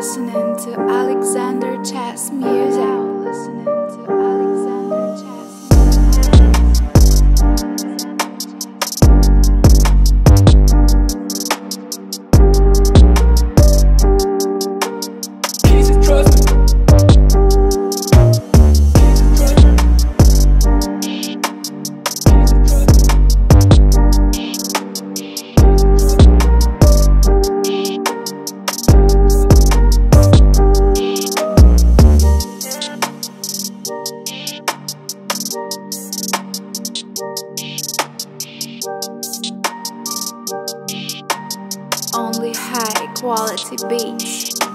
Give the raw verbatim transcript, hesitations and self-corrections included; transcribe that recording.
listening to Aleksandr Ches Music. You're listening to Aleksandr Ches. Only high quality beats.